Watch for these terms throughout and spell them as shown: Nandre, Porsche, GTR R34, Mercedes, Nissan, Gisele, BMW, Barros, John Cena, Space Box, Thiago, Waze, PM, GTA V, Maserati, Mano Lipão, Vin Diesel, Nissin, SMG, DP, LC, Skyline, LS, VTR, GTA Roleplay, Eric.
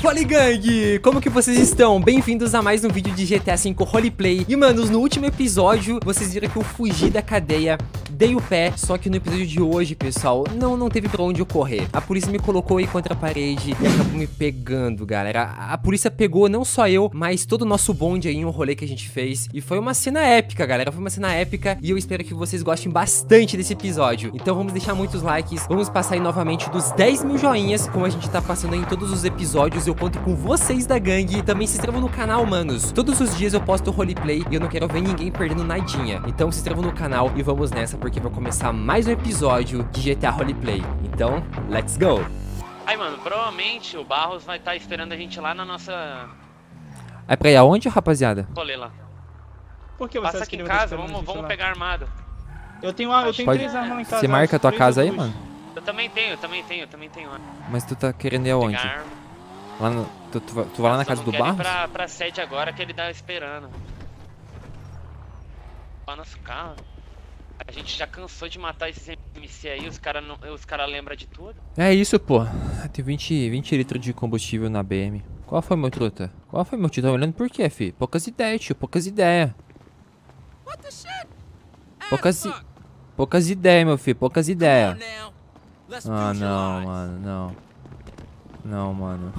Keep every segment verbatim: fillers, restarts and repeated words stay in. Fala, gang! Como que vocês estão? Bem-vindos a mais um vídeo de G T A cinco Roleplay. E, manos, no último episódio, vocês viram que eu fugi da cadeia, dei o pé, só que no episódio de hoje, pessoal, não, não teve pra onde eu correr. A polícia me colocou aí contra a parede e acabou me pegando, galera. A, a polícia pegou não só eu, mas todo o nosso bonde aí, um rolê que a gente fez. E foi uma cena épica, galera, foi uma cena épica e eu espero que vocês gostem bastante desse episódio. Então vamos deixar muitos likes, vamos passar aí novamente dos dez mil joinhas, como a gente tá passando aí em todos os episódios. Eu conto com vocês da gangue. Também se inscrevam no canal, manos. Todos os dias eu posto roleplay e eu não quero ver ninguém perdendo nadinha. Então se inscrevam no canal e vamos nessa, porque vai começar mais um episódio de G T A Roleplay. Então, let's go. Aí, mano, provavelmente o Barros vai estar tá esperando a gente lá na nossa... Aí, pra ir aonde, rapaziada? Colei lá. Por que você passa aqui em casa, vamos, vamos pegar armado. Eu tenho, eu tenho pode... três armas em casa. Você marca a tua casa aí, mano? Eu também tenho, eu também tenho, eu também tenho. Mas tu tá querendo ir aonde? Pegar arma. Lá no, tu, tu, tu vai lá na casa do Barros? Eu quero ir pra, pra sede agora que ele tá esperando. Lá nosso carro. A gente já cansou de matar esses M C aí, os caras cara lembram de tudo. É isso, pô. Tem vinte, vinte litros de combustível na B M. Qual foi, meu truta? Qual foi, meu tio? Tá olhando por quê, fi? Poucas ideias, tio. Poucas ideias. Poucas, i... Poucas ideias, meu filho. Poucas ideias. Ah, não, mano. Não. Não, mano.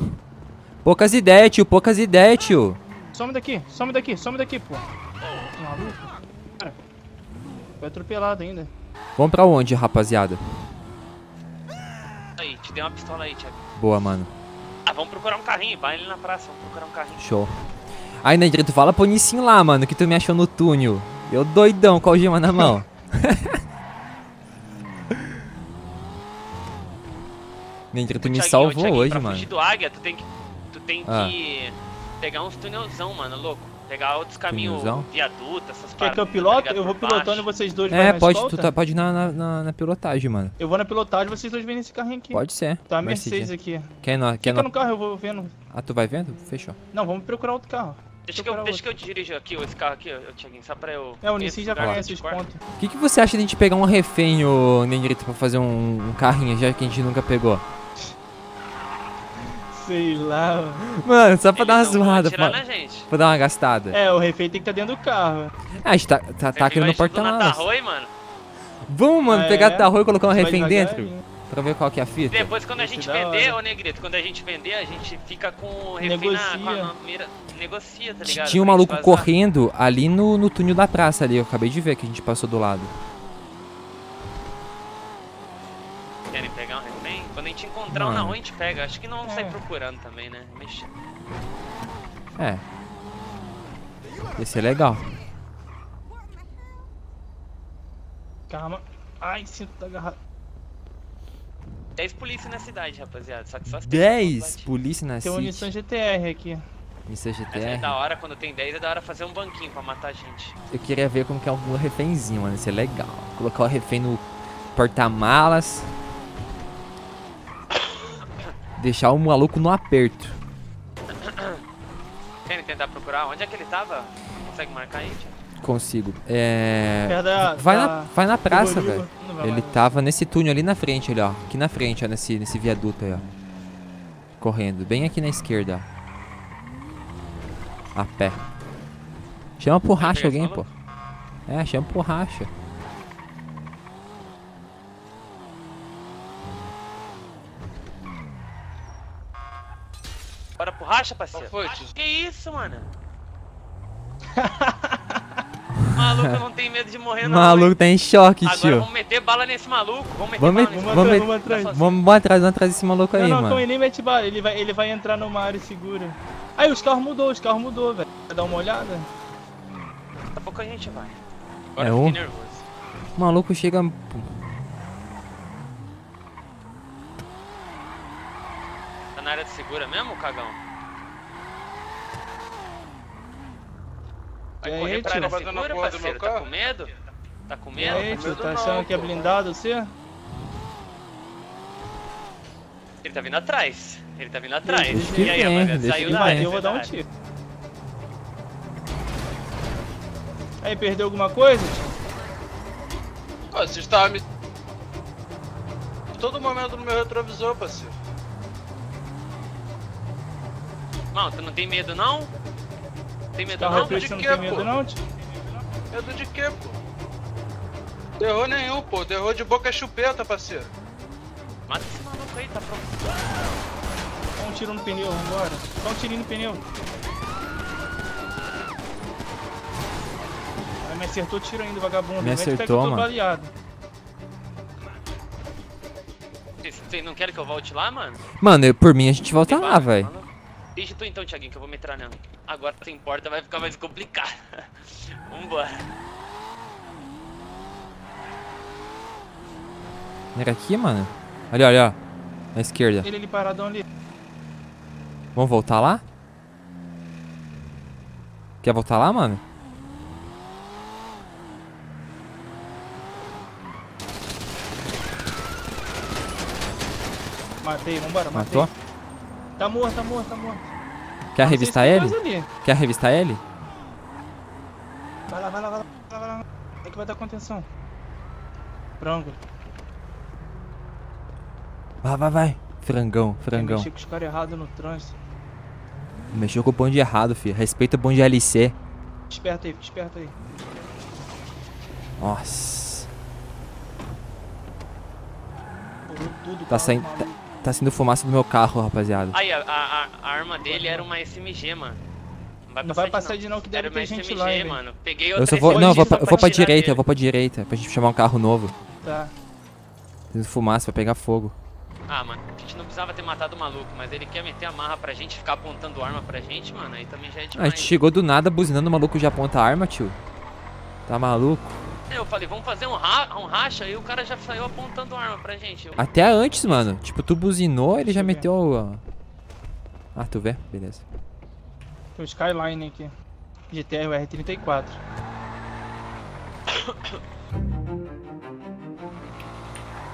Poucas ideias, tio. Poucas ideias, tio. Some daqui, some daqui, some daqui, pô. Maluco. Cara, foi atropelado ainda. Vamos pra onde, rapaziada? Aí, te dei uma pistola aí, Thiago. Boa, mano. Ah, vamos procurar um carrinho. Vai ali na praça, vamos procurar um carrinho. Show. Aí, Nandre, tu fala pro Nissin lá, mano, que tu me achou no túnel. Eu doidão com a algema na mão. Nandre, tu me salvou Thiaguinho, hoje, pra mano. Fugir do águia, tu tem que, tu tem ah. que pegar uns tunelzão, mano, louco. Pegar outros caminhos, viaduto, essas paradas. Quer que eu piloto? Eu vou pilotando e vocês dois vão na escolta? É, tu tá, pode ir na, na, na, na pilotagem, mano. Eu vou na pilotagem e vocês dois vêm nesse carrinho aqui. Pode ser. Tá a Mercedes aqui. Quer no, quer Fica no... no carro, eu vou vendo. Ah, tu vai vendo? Fechou. Não, vamos procurar outro carro. Deixa, que eu, deixa que eu dirijo aqui, esse carro aqui, Thiaguinho, só pra eu... É, o Nissin já conhece os pontos. O que, que você acha de a gente pegar um refém, ô Nengrito, pra fazer um, um carrinho, já que a gente nunca pegou? Sei lá, mano. Mano, só pra Eles dar uma zoada, pra, pra dar uma gastada. É, o refém tem que estar tá dentro do carro. Ah, a gente tá, tá, tá querendo porta-malas. Vamos, mano, ah, pegar é? Tarro e colocar um você refém dentro. Aí. Pra ver qual que é a fita. E depois quando a gente vender, ô Negrito, quando a gente vender, a gente fica com refém na, com a mira, negocia, tá ligado? Tinha um maluco correndo ali no, no túnel da praça ali, eu acabei de ver que a gente passou do lado. Querem pegar um refém? Quando a gente encontrar um na rua, a gente pega. Acho que não vamos é. sair procurando também, né? Mexe. É. Esse é legal. Calma. Ai, sinto da garra... dez polícia na cidade, rapaziada. Só que só dez polícia na cidade. Tem um Nissan G T R aqui. Nissan G T R? É da hora, quando tem dez, é da hora fazer um banquinho pra matar a gente. Eu queria ver como que é um refénzinho, mano. Isso é legal. Colocar o refém no porta-malas. Deixar o maluco no aperto. Quer tentar procurar? Onde é que ele tava? Consegue marcar aí, tia? Consigo. É... é da, vai, da... Na, vai na praça, velho. Ele tava nesse túnel ali na frente, ali, ó. Aqui na frente, ó, nesse, nesse viaduto aí, ó. Correndo, bem aqui na esquerda, ó. A pé. Chama pro racha alguém, pô. É, chama pro racha. Bora pro racha, parceiro? Que isso, mano? Maluco não tem medo de morrer, não. Maluco tá em choque, agora, tio. Agora vamos meter bala nesse maluco. Vamos meter vamos bala nesse maluco. Vamos, vamos atrás, vamos atrás, vamos atrás desse maluco não, aí, não, mano. Não, ele nem mete bala, ele vai, ele vai entrar numa área segura. Aí, os carros mudou, os carros mudou, velho. Vai dar uma olhada? Daqui a pouco a gente vai. Agora é eu fiquei um... nervoso. O maluco chega... Tá na área de segura mesmo, cagão? Vai correr pra área segura, parceiro, tá com medo? Tá com medo? Aí, tio, tá achando que é blindado você? Ele tá vindo atrás, ele tá vindo atrás. E aí, rapaziada, saiu da área. Eu vou dar um tiro. Aí, perdeu alguma coisa, tio? Pô, você estava me... todo momento no meu retrovisor, parceiro. Não, tu não tem medo não? Tem medo não? Eu tô de quê, pô? Eu tô de quê, pô? Derrou nenhum, pô. Derrou de boca chupeta, parceiro. Mata esse maluco aí, tá pronto. Dá um tiro no pneu, vambora. Dá um tirinho no pneu. Aí me acertou o tiro ainda, vagabundo. Me acertou, mano. Baleado. Vocês não querem que eu volte lá, mano? Mano, eu, por mim a gente volta lá, velho. Deixa tu então, Thiaguinho, que eu vou metralhando. Agora sem porta vai ficar mais complicado. Vambora. Era aqui, mano? Ali, olha, olha. Na esquerda. Ele ali paradão ali. Vamos voltar lá? Quer voltar lá, mano? Matei, vambora, matei. Matou? Tá morto, tá morto, tá morto. Quer não revistar ele? Quer revistar ele? Vai lá, vai lá, vai lá, vai lá, vai lá. É que vai dar contenção. Frango. Vai, vai, vai. Frangão, frangão. Mexeu com os caras errados no trânsito. Mexeu com o bonde errado, filho. Respeita o bonde L C. Esperta aí, fica esperto aí. Nossa. Porou tudo, tá saindo. Tá saindo fumaça do meu carro, rapaziada. Aí, a, a, a arma dele era uma S M G, mano. Não vai, não vai passar de não, que deve ter gente lá, hein, mano. Peguei outra eu vou, S M G. Não, eu vou, pra, eu vou pra direita, dele. eu vou pra direita. Pra gente chamar um carro novo. Tá. Tem fumaça, vai pegar fogo. Ah, mano, a gente não precisava ter matado o maluco, mas ele quer meter a marra pra gente, ficar apontando arma pra gente, mano. Aí também já é demais. A gente chegou do nada buzinando, o maluco já aponta a arma, tio. Tá maluco? Eu falei, vamos fazer um, ra um racha e o cara já saiu apontando arma pra gente. Eu... Até antes, mano. Tipo, tu buzinou, ele já meteu o... Ah, tu vê? Beleza. Tem o Skyline aqui. G T R R trinta e quatro.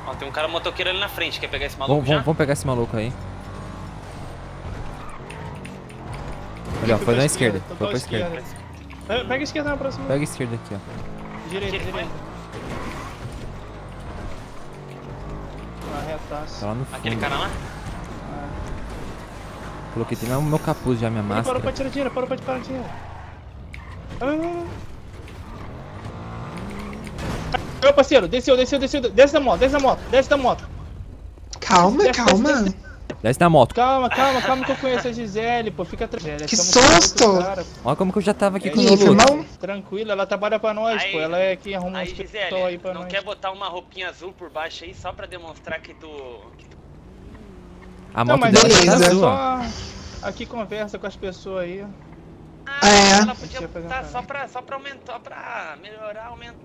Ó, tem um cara motoqueiro ali na frente. Quer pegar esse maluco vamos, já? Vamos pegar esse maluco aí. Olha, ó, foi na esquerda. Foi pra esquerda. Esquerda. Pega, pega a esquerda na próxima. Pega a esquerda aqui, ó. Direita, direita. Tá lá no fundo. Aquele cara lá? Ah. Coloquei até no meu capuz já, minha máscara. Ele parou pra tirar dinheiro, parou pra tirar dinheiro. Ah. Meu parceiro, desceu, desceu, desceu. Desce da moto, desce da moto, desce da moto. Calma, desce, calma. Desce, desce, desce. desce da moto. Calma, calma, calma que eu conheço a Gisele, pô. Fica tranquila. Que susto! Olha como que eu já tava aqui é, com o Lulu. Tranquilo, ela trabalha pra nós, aí, pô. Ela é quem arruma aí, um hospital aí pra não nós. Não quer botar uma roupinha azul por baixo aí, só pra demonstrar que tu... A moto não, dela tá azul, só... Aqui conversa com as pessoas aí. Ah, é. Ela podia botar só pra, só pra aumentar, pra melhorar, aumentar.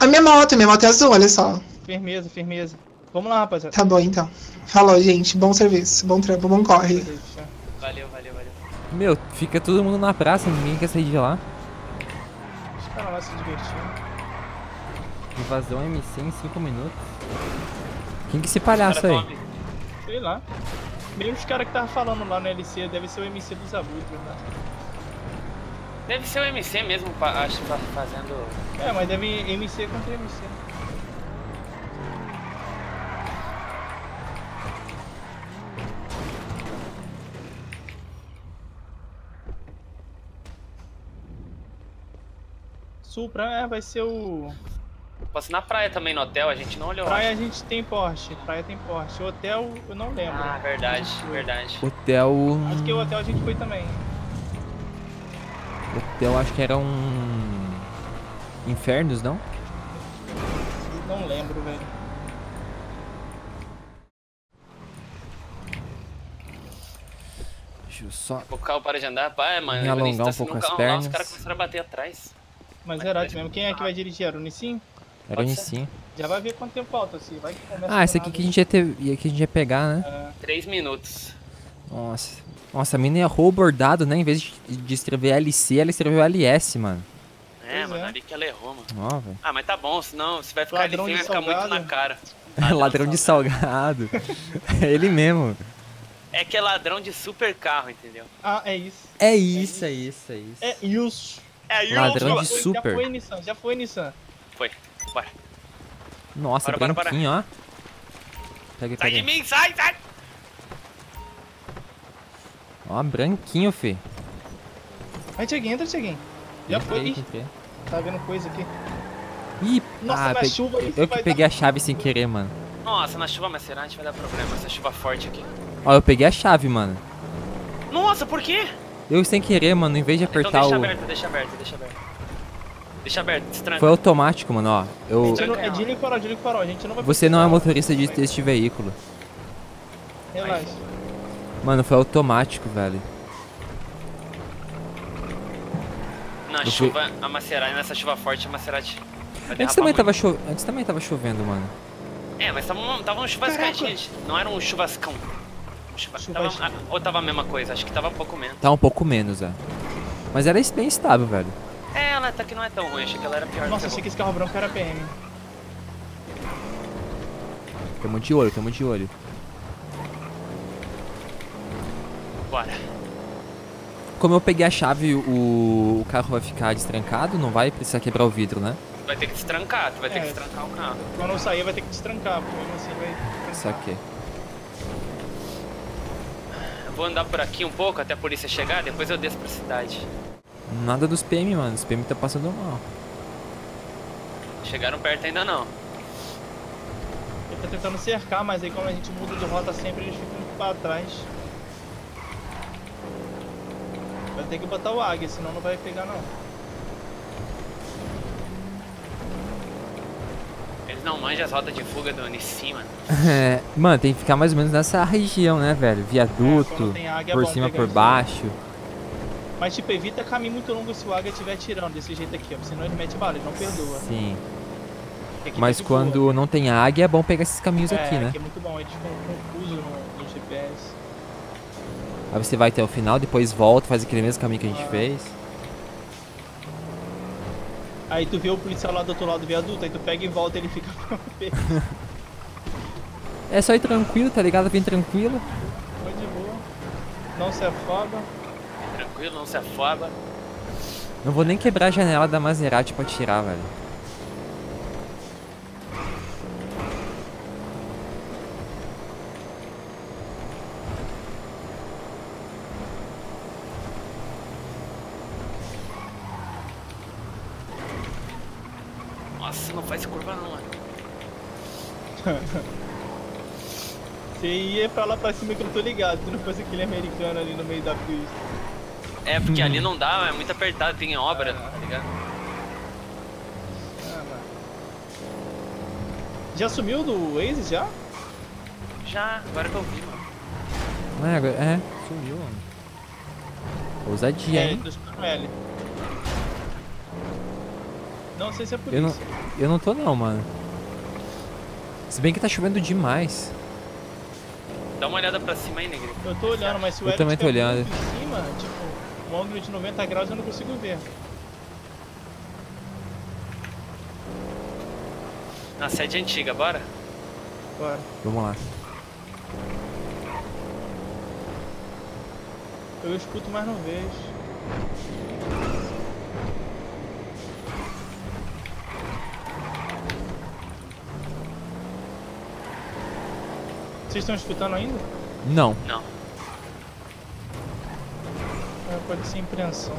A minha moto, a minha moto é azul, olha só. Firmeza, firmeza. Vamos lá, rapaziada. Tá bom, então. Falou, gente. Bom serviço. Bom trampo. Bom corre. Valeu, valeu, valeu. Meu, fica todo mundo na praça. Ninguém quer sair de lá. Deixa eu falar, se divertindo. Invasão M C em cinco minutos. Quem que é esse palhaço aí? Sei lá. Mesmo os caras que tava falando lá no L C. Deve ser o M C dos abutres, né? Deve ser o M C mesmo, acho que tá fazendo... É, mas deve M C contra M C. Supra, é, vai ser o... Posso ir na praia também, no hotel, a gente não olhou. Praia a gente tem Porsche, praia tem Porsche. Hotel, eu não lembro. Ah, verdade, verdade. Hotel... Acho que o hotel a gente foi também. Hotel, acho que era um... Infernos, não? Não lembro, velho. Deixa eu só... O carro para de andar, pá, mano. Me alongar um pouco as pernas. Os caras começaram a bater atrás. Mas é verdade mesmo. Quem é que vai dirigir? Era o Nissin? Era o Nissin. Já vai ver quanto tempo falta, assim. Vai que começa ah, esse aqui que a gente ia ter... que a gente ia pegar, né? É. Três minutos. Nossa. Nossa, a mina errou o bordado, né? Em vez de escrever L C, ela escreveu L S, mano. É, pois mano, é. ali que ela errou, mano. Ó, velho. Ah, mas tá bom, senão se vai ficar ladrão ali, vai ficar muito na cara. Ladrão, ladrão de salgado. É ele mesmo. É que é ladrão de super carro, entendeu? Ah, é isso. É isso, é isso, é isso. É isso. É, ladrão de super. Já foi, Nissan. Já foi, Nissan. Foi. Bora. Nossa, bora, branquinho, bora, bora. ó. Pega, sai pega. de mim, sai, sai. Ó, branquinho, fi. Vai, Thiaguinho, entra, Thiaguinho. Já foi. Ih, tá vendo coisa aqui. Ih, nossa, ah, na chuva. Eu que peguei dar... a chave sem querer, mano. Nossa, na chuva Maserati vai dar problema, essa chuva forte aqui. Ó, eu peguei a chave, mano. Nossa, por quê? Eu sem querer, mano, em vez de apertar então, deixa o... Aberto, deixa aberto, deixa aberto. Deixa aberto, destranca. Foi automático, mano, ó. Eu... Não, é de farol, de farol, a gente não vai... Você não é motorista de, deste veículo. Relaxa. Mano, foi automático, velho. Na eu chuva, fui... a Maserati, nessa chuva forte, a Maserati... Antes também, tava cho... Antes também tava chovendo, mano. É, mas tava, tava um chuvascão, gente. Não era um chuvascão. Tava, a, ou tava a mesma coisa? Acho que tava um pouco menos. Tá um pouco menos, é. Mas ela é bem estável, velho. É, ela tá que não é tão ruim, achei que ela era pior. Nossa, eu achei que esse carro branco era P M. Tamo de olho, tamo de olho. Bora. Como eu peguei a chave, o, o carro vai ficar destrancado, não vai precisar quebrar o vidro, né? Vai ter que destrancar, tu vai é, ter que destrancar o carro. Quando eu sair, vai ter que destrancar, porque mesmo assim vai trancar. Saquei. Vou andar por aqui um pouco até a polícia chegar, depois eu desço pra cidade. Nada dos P M, mano. Os P M tá passando mal. Chegaram perto ainda não. Ele tá tentando cercar, mas aí como a gente muda de rota sempre, eles ficam pra trás. Vai ter que botar o águia, senão não vai pegar não. Eles não manjam as rotas de fuga do Nissin, mano. É, mano, tem que ficar mais ou menos nessa região, né, velho? Viaduto, é, águia, por é cima, por baixo. Mas, tipo, evita caminho muito longo se o águia estiver atirando desse jeito aqui, ó. Senão ele mete bala, ele não perdoa. Sim. Mas quando boa, não tem águia, é bom pegar esses caminhos é, aqui, né? É, é muito bom. Eles ficam confusos no, no G P S. Aí você vai até o final, depois volta, faz aquele mesmo caminho que a gente ah. fez. Aí tu vê o policial lá do outro lado do viaduto, aí tu pega e volta e ele fica pra É só ir tranquilo, tá ligado? Vem tranquilo. Foi de boa. Não se afoba. Vem tranquilo, não se afoba. Não vou nem quebrar a janela da Maserati pra tirar, velho. Nossa, não faz curva não, mano. Você ia pra lá pra cima que eu tô ligado, se não fosse aquele americano ali no meio da pista. É, porque hum. ali não dá, é muito apertado, tem obra, ah, tá ligado? Ah, já sumiu do Waze, já? Já, agora que eu vi, mano. É, agora, é, sumiu, mano. Ousadia, é, hein? Não sei se é por eu isso. Não, eu não tô não, mano. Se bem que tá chovendo demais. Dá uma olhada pra cima aí, Negri. Eu tô olhando, mas se o Eric também tô olhando. Em cima, tipo, um ângulo de noventa graus eu não consigo ver. Na sede antiga, bora? Bora. Vamos lá. Eu escuto, mas não vejo. Vocês estão escutando ainda? Não. Não. É, pode ser impressão.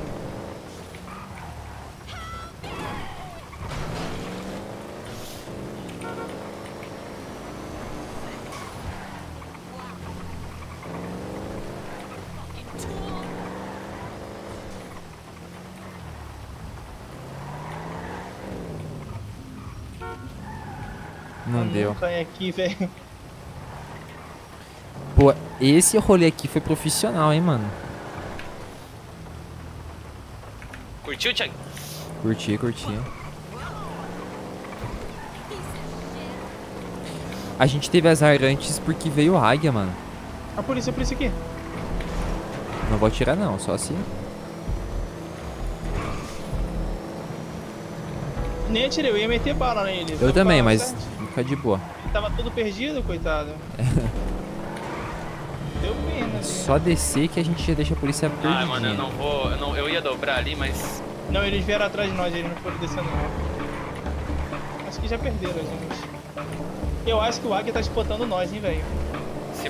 Não deu. Cai aqui, velho. Pô, esse rolê aqui foi profissional, hein, mano. Curtiu, Thiago? Curti, curti. A gente teve azar antes porque veio a águia, mano. A polícia, a polícia aqui. Não vou atirar não, só assim. Nem atirei, eu ia meter bala nele. Eu também, mas fica de boa. Ele tava todo perdido, coitado. Só descer que a gente já deixa a polícia perdida. Ah, mano, eu não vou... Eu, não, eu ia dobrar ali, mas... Não, eles vieram atrás de nós, eles não foram descendo não. Acho que já perderam, gente. Eu acho que o águia tá espotando nós, hein, velho.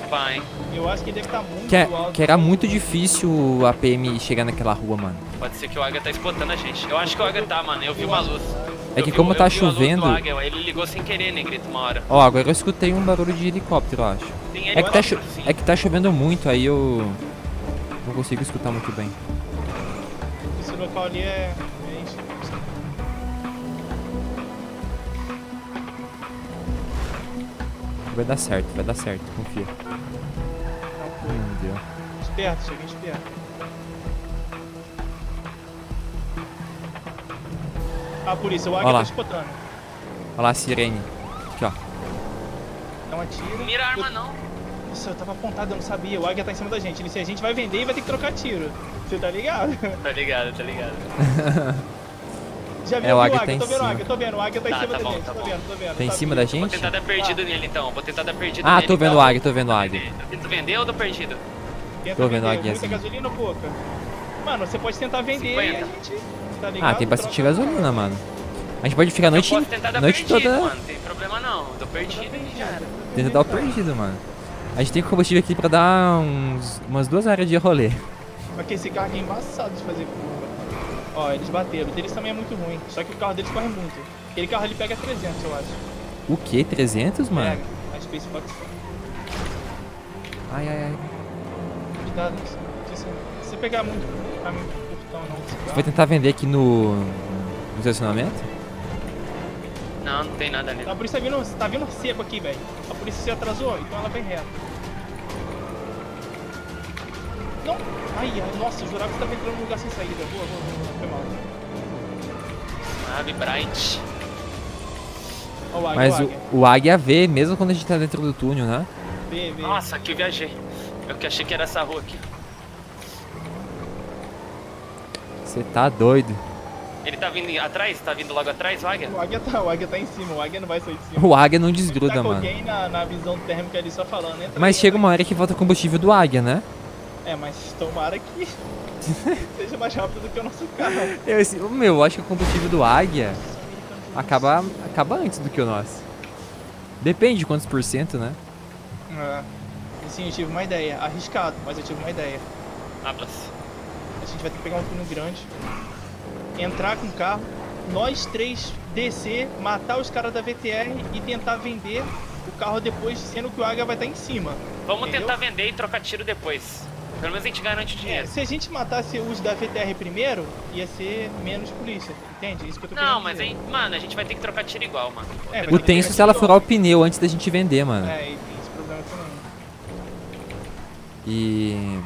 se pá, hein? Eu acho que deve estar muito que, alto. Que era muito difícil a P M chegar naquela rua, mano. Pode ser que o Águia tá espotando a gente. Eu acho que o Águia tá, mano. Eu vi uma luz. É que eu como vi, tá chovendo... Águia, ele ligou sem querer, Negrito, uma hora. Ó, agora eu escutei um barulho de helicóptero, eu acho. Tem é, que tá cho... é que tá chovendo muito, aí eu... Não consigo escutar muito bem. Esse local ali é... Vai dar certo, vai dar certo, confia. Meu Deus. Esperto, cheguei esperto. Ah, por isso, o Águia tá espotando. Olha lá a sirene. Aqui, ó. Não atira. Mira a arma, eu... não. Nossa, eu tava apontado, eu não sabia. O Águia tá em cima da gente. Ele, se a gente vai vender e vai ter que trocar tiro. Você tá ligado? Tá ligado, tá ligado. Já vi é, o Águia, tá em cima. Águia, tô vendo, o Águia tá em cima da gente, tô vendo, tô vendo. Tá em cima da gente? Vou tentar dar perdido nele então, vou tentar dar perdido nele. Ah, tô vendo o Águia, tô vendo o Águia. Tu vendeu ou tô perdido? Tô vendo o Águia assim. Gasolina ou pouca? Mano, você pode tentar vender e a gente... Ah, tem bastante gasolina, mano. A gente pode ficar a noite toda... Mano, tem problema não, tô perdido. Tenta dar o perdido, mano. A gente tem combustível aqui pra dar umas duas horas de rolê. Só que esse carro aqui é embaçado de fazer curva. Ó, oh, eles bateram. O deles também é muito ruim. Só que o carro deles corre muito. Aquele carro ali pega trezentos, eu acho. O que? trezentos, mano? Pega. A Space Box. Ai, ai, ai. Cuidado. Se você pegar muito, tá muito curtão, não. Você vai tentar vender aqui no... no estacionamento? Não, não tem nada ali. A polícia tá vindo, tá vindo seco aqui, velho. A polícia se atrasou, então ela vem reto. Não! Ai, ai, nossa, eu jurava que você tava entrando num lugar sem saída. Boa, boa, boa, foi mal. Ave Bright. Oh, o águia, mas o águia. O, o águia vê, mesmo quando a gente tá dentro do túnel, né? Vê, vê. Nossa, que eu viajei. Eu que achei que era essa rua aqui. Você tá doido. Ele tá vindo atrás? Tá vindo logo atrás, o águia? O águia tá, o águia tá em cima, o águia não vai sair de cima. O águia não desgruda, tá com mano. Alguém na, na visão térmica ali só falando, entra. Mas aí, chega uma hora que volta combustível do águia, né? É, mas tomara que seja mais rápido do que o nosso carro. Eu, esse, meu, eu acho que o combustível do Águia acaba, acaba antes do que o nosso. Depende de quantos por cento, né? É. Assim, eu tive uma ideia. Arriscado, mas eu tive uma ideia. Abra. A gente vai ter que pegar um túnel grande, entrar com o carro, nós três descer, matar os caras da V T R e tentar vender o carro depois, sendo que o Águia vai estar em cima. Vamos entendeu? Tentar vender e trocar tiro depois. Pelo menos a gente garante o dinheiro. É, se a gente matasse os da V T R primeiro, ia ser menos polícia, entende? Isso que eu tô querendo Não, mas, aí, mano, a gente vai ter que trocar tiro igual, mano. É, o tenso se ela furar o pneu antes da gente vender, mano. É, e tem esse problema também. E...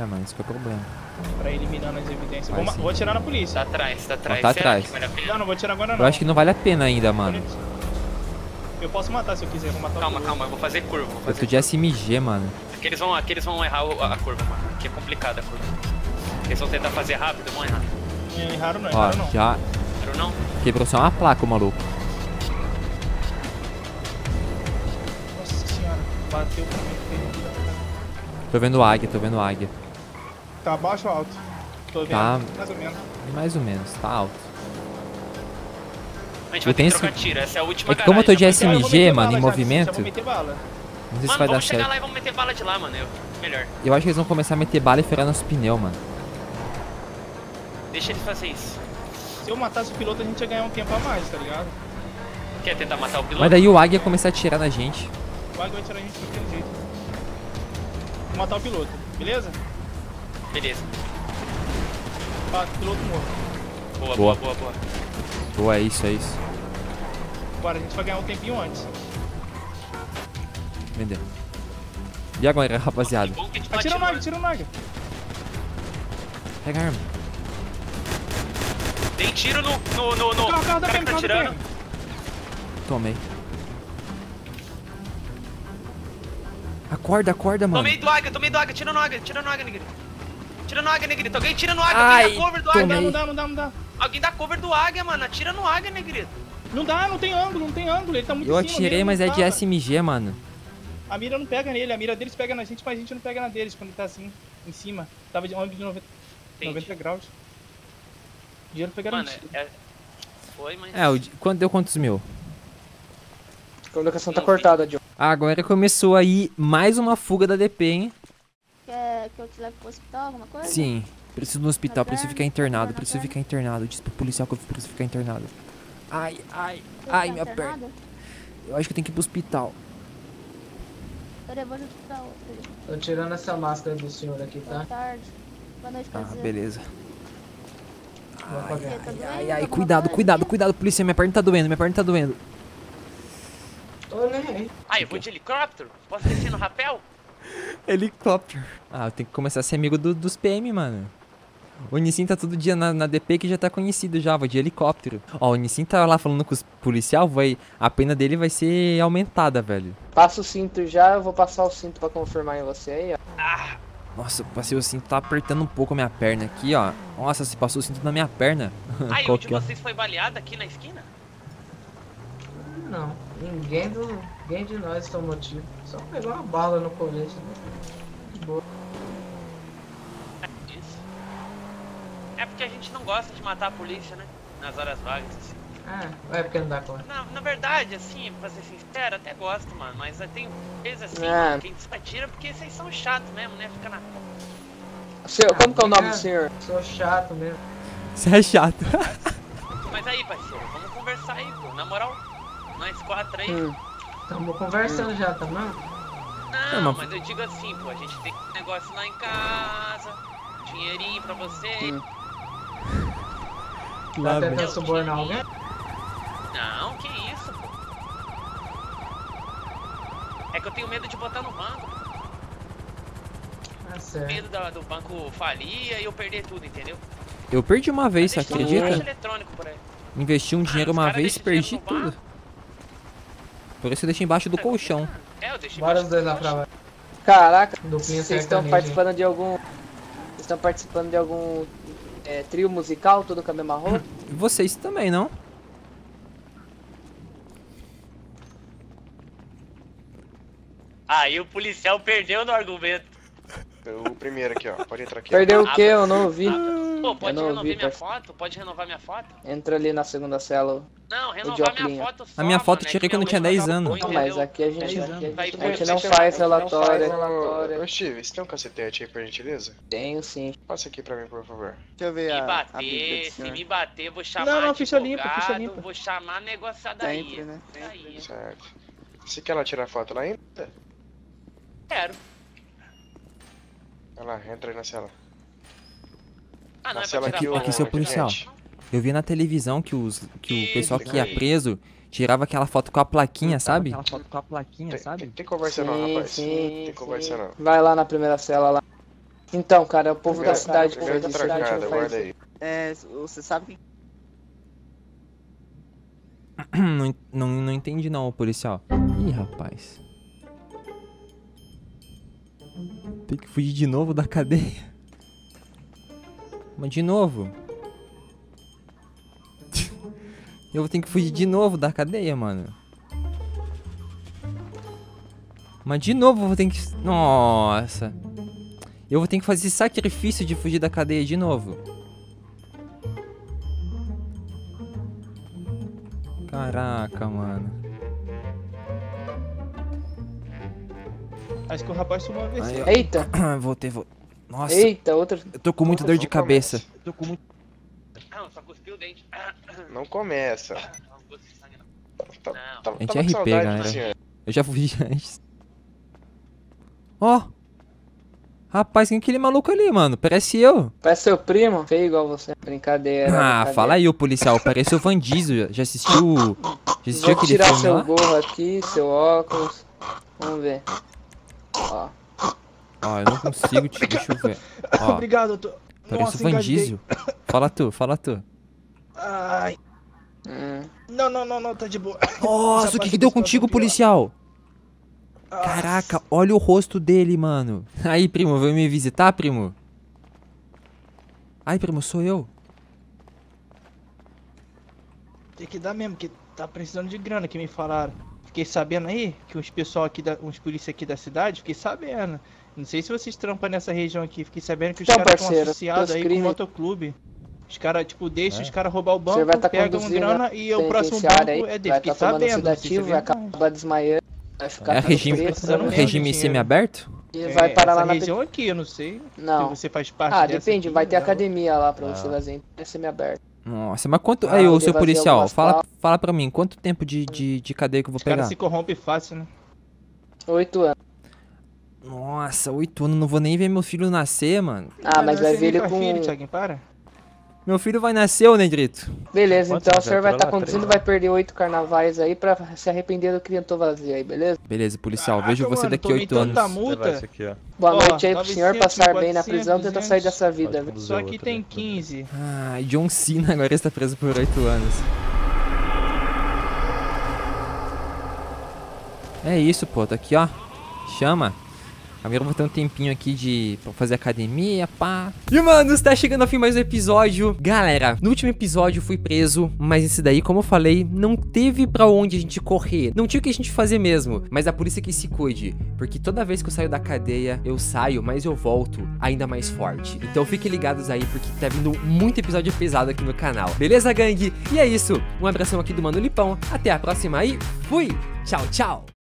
É, mano, isso que é o problema. Pra eliminando as evidências. Vai, vou, vou atirar na polícia. Tá atrás, tá atrás. Não, tá atrás. Vale não, não vou atirar agora não. Eu acho que não vale a pena ainda, mano. Eu posso matar se eu quiser, vou matar calma, o Calma, calma, eu vou fazer curva. Vou fazer eu tô de S M G, mano. Aqui eles vão, aqui eles vão errar a, a curva, mano. Aqui é complicada a curva. Eles vão tentar fazer rápido, vão errar. É, erraram não, erraram não. Já... Erraram não? Quebrou só uma placa, o maluco. Nossa senhora, bateu pra mim. Tô vendo o águia, tô vendo o águia. Tá baixo ou alto? Tô vendo, tá... mais ou menos. Mais ou menos, tá alto. A gente vai ter que trocar tiro, essa é a última garagem. É que como eu tô de S M G, mano, em movimento... Não sei se vai dar certo. Mano, vamos chegar lá e vamos meter bala de lá, mano. Eu, melhor. Eu acho que eles vão começar a meter bala e furar nos pneus, mano. Deixa eles fazer isso. Se eu matasse o piloto, a gente ia ganhar um tempo a mais, tá ligado? Quer tentar matar o piloto? Mas daí o águia ia começar a atirar na gente. O águia vai atirar na gente de qualquer jeito. Vou matar o piloto, beleza? Beleza. Ah, o piloto morto. Boa, boa, boa, boa. Boa, é isso, é isso. Agora a gente vai ganhar um tempinho antes. Vendeu. E agora, rapaziada? Atira no águia, atira no águia. Pega a arma. Tem tiro no... no... no... no... O cara que tá atirando. Tomei. Acorda, acorda, mano. Tomei do águia, tomei do águia. Tira no águia, tira no águia, negrito. Tira no águia, negrito. Alguém tira no águia. Ai, cover do águia. Não dá, não dá, não dá. Alguém dá cover do águia, mano. Atira no águia, negrito. Não dá, não tem ângulo, não tem ângulo. Ele tá muito em cima. Eu atirei, mas é de S M G, mano. A mira não pega nele, a mira deles pega na gente, mas a gente não pega na deles quando ele tá assim, em cima. Tava de ângulo de noventa, noventa graus. O dinheiro foi garantido. Mano, é... Foi, mas... É, o... quanto deu quantos mil? A colocação tá cortada, John. Agora começou aí mais uma fuga da D P, hein? Quer que eu te leve pro hospital, alguma coisa? Sim, preciso no hospital, preciso ficar internado, preciso ficar internado. Eu disse pro policial que eu preciso ficar internado. Ai, ai, ai, minha perna. Eu acho que eu tenho que ir pro hospital. Tô tirando essa máscara do senhor aqui, tá? Boa tarde. Boa noite, ah, beleza. Ai, ai, ai, ai, ai, cuidado, cuidado, cuidado, polícia, minha perna tá doendo, minha perna tá doendo. Ah, eu vou de helicóptero? Posso descer no rapel? Helicóptero. Ah, eu tenho que começar a ser amigo do, dos P M, mano. O Nissin tá todo dia na, na D P que já tá conhecido já, vou de helicóptero. Ó, o Nissin tá lá falando com os policial, vai, a pena dele vai ser aumentada, velho. Passa o cinto já, eu vou passar o cinto pra confirmar em você aí, ó. Ah, nossa, passei o cinto, tá apertando um pouco a minha perna aqui, ó. Nossa, se passou o cinto na minha perna. Ai, um de vocês foi baleado aqui na esquina? Não, ninguém, do, ninguém de nós tem motivo. Só pegou uma bala no colete, né? De boa. É porque a gente não gosta de matar a polícia, né? Nas horas vagas, assim. Ah, ou é porque não dá conta? Na, na verdade, assim, pra ser sincero, até gosto, mano. Mas tem vezes assim, é. Mano, quem só tira porque vocês são chatos mesmo, né? Fica na conta. Seu, como ah, que é o nome do senhor? Sou chato mesmo. Você é chato. Mas aí, parceiro, vamos conversar aí, pô. Na moral, nós quatro aí. Hum. Tamo conversando hum. já, tá não? Não, não, mas eu digo assim, pô. A gente tem um negócio lá em casa, dinheirinho pra você. Hum. Tá tentando subornar alguém? Não, que isso, pô. É que eu tenho medo de botar no banco. Ah, certo. Medo da, do banco falir e eu perder tudo, entendeu? Eu perdi uma vez, você acredita? Um eletrônico por aí. Investi um dinheiro ah, uma vez, perdi tudo. Por isso eu deixei embaixo do é, colchão. É, eu deixei embaixo do dois lá pra lá. Caraca, vocês estão participando de algum... Vocês estão participando de algum... É, trio musical, tudo com a mesma roupa? Vocês também, não? Aí ah, o policial perdeu no argumento. O primeiro aqui, ó. Pode entrar aqui. Perdeu o quê? Eu não ouvi. Pô, pode renovar ouvi, minha foto? Pode renovar minha foto? Entra ali na segunda célula. Não, renovar minha foto só, a minha foto eu tirei quando eu tinha dez anos. Não, mas aqui a gente, aqui, a gente, a gente não faz relatório. Ô, Steve, você tem um cacetete aí, por gentileza? Tenho, sim. Passa aqui pra mim, por favor. Deixa eu ver a... Me bater, se me bater, vou chamar advogado. Não, não, ficha limpa, ficha limpa. Vou chamar negociadaria. Né? Certo. Você quer ela tirar foto lá ainda? Quero. Vai lá, entra aí na cela. Ah, não, é pra tirar aqui, seu policial. Eu vi na televisão que, os, que o pessoal que ia preso tirava aquela foto com a plaquinha, sabe? Aquela foto com a plaquinha, sabe? Tem conversa não, rapaz. Sim, tem conversa não. Vai lá na primeira cela lá. Então, cara, o povo da cidade, o povo da cidade guarda aí. É, você sabe que... Não, não, não entendi não, policial. Ih, rapaz. Tem que fugir de novo da cadeia. Mas de novo. Eu vou ter que fugir de novo da cadeia, mano. Mas de novo eu vou ter que... Nossa. Eu vou ter que fazer sacrifício de fugir da cadeia de novo. Caraca, mano. Acho que o rapaz tomou uma vez. Aí, eita. Voltei, voltei. Nossa. Eita, outra... Eu tô com muita dor de cabeça. Eu tô com muito... Não, só cuspiu o dente. Não começa. Tá, não. Tá, a gente é R P, galera. Eu já fugi antes. Ó. Rapaz, quem é aquele maluco ali, mano? Parece eu. Parece seu primo. Feio igual você. Brincadeira. Ah, brincadeira. Fala aí, o policial. Parece o Vin Diesel. Já assistiu... Já assistiu aquele filme lá? Vou tirar seu gorro aqui, seu óculos. Vamos ver. Ó. Ó, eu não consigo te... Deixa eu ver. Ó. Obrigado, doutor. Parece o Vin Diesel. Fala tu, fala tu. Ai. Hum. Não, não, não, não, tá de boa. Nossa, o que que deu contigo, policial? Nossa. Caraca, olha o rosto dele, mano. Aí, primo, veio me visitar, primo? Ai, primo, sou eu. Tem que dar mesmo, que tá precisando de grana, que me falaram. Fiquei sabendo aí, que uns pessoal aqui, da, uns polícia aqui da cidade, fiquei sabendo. Não sei se vocês trampam nessa região aqui, fiquei sabendo que os caras estão associados aí crime. com o motoclube. Os caras, tipo, deixam é. os caras roubar o banco, pegam grana né? e o próximo banco aí. é dele. Fiquei sabendo. Vai acabar desmaiando. Vai ficar é regime, preso, né? Regime semi-aberto? É, vai parar lá na região aqui, eu não sei. Não. Se você faz parte ah, depende, vai ter academia lá pra ah. você fazer é semi-aberto. Nossa, mas quanto... Ah, aí, ô, seu policial, fala, fala pra mim, quanto tempo de, de, de cadeia que eu vou Os pegar? O cara se corrompe fácil, né? Oito anos. Nossa, oito anos, não vou nem ver meu filho nascer, mano. Ah, mas vai ver ele com... Filho, Thiago, para. Meu filho vai nascer, ô Nandrito. Beleza, quanto então o senhor vai estar tá conduzindo, vai perder oito carnavais aí pra se arrepender do que tentou fazer aí, beleza? Beleza, policial, ah, vejo você mano, daqui oito anos. Multa. Aqui, ó. Boa oh, noite aí pro senhor passar quatrocentos, bem na prisão e tentar sair dessa vida. Só aqui tem quinze. Ah, John Cena agora está preso por oito anos. É isso, pô, tá aqui, ó. Chama. Agora eu vou ter um tempinho aqui de pra fazer academia, pá. E, mano, está chegando ao fim mais um episódio. Galera, no último episódio eu fui preso, mas esse daí, como eu falei, não teve pra onde a gente correr. Não tinha o que a gente fazer mesmo, mas a polícia que se cuide. Porque toda vez que eu saio da cadeia, eu saio, mas eu volto ainda mais forte. Então fiquem ligados aí, porque tá vindo muito episódio pesado aqui no canal. Beleza, gangue? E é isso. Um abração aqui do Mano Lipão. Até a próxima e fui! Tchau, tchau!